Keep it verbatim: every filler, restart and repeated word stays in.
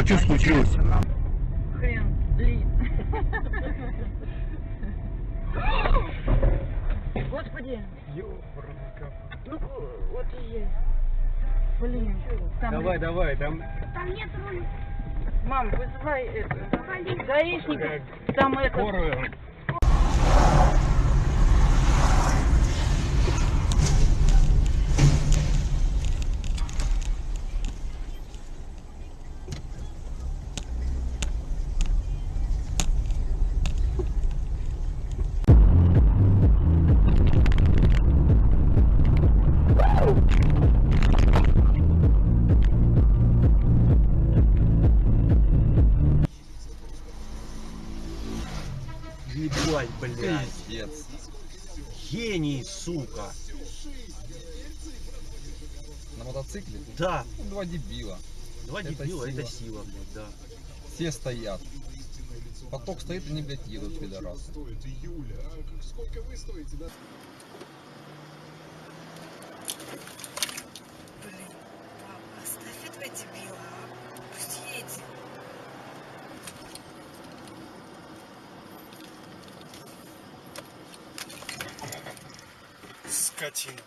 А что случилось? Хрен, блин. Господи. Ну, вот и есть. Блин. Давай, давай, там. Там нет руля. Мам, вызывай это. Гаишников. Там это. Ебать, блядь. Пиздец. Гений, сука. На мотоцикле? Да. Два дебила. Два это дебила, сила. Это сила, блядь, да. Все стоят. Поток стоит, и они, блядь, едут, пидорасы. Сколько вы стоите, да? Блин, мам, оставь этого дебила, а? Пусть едет. Скотина.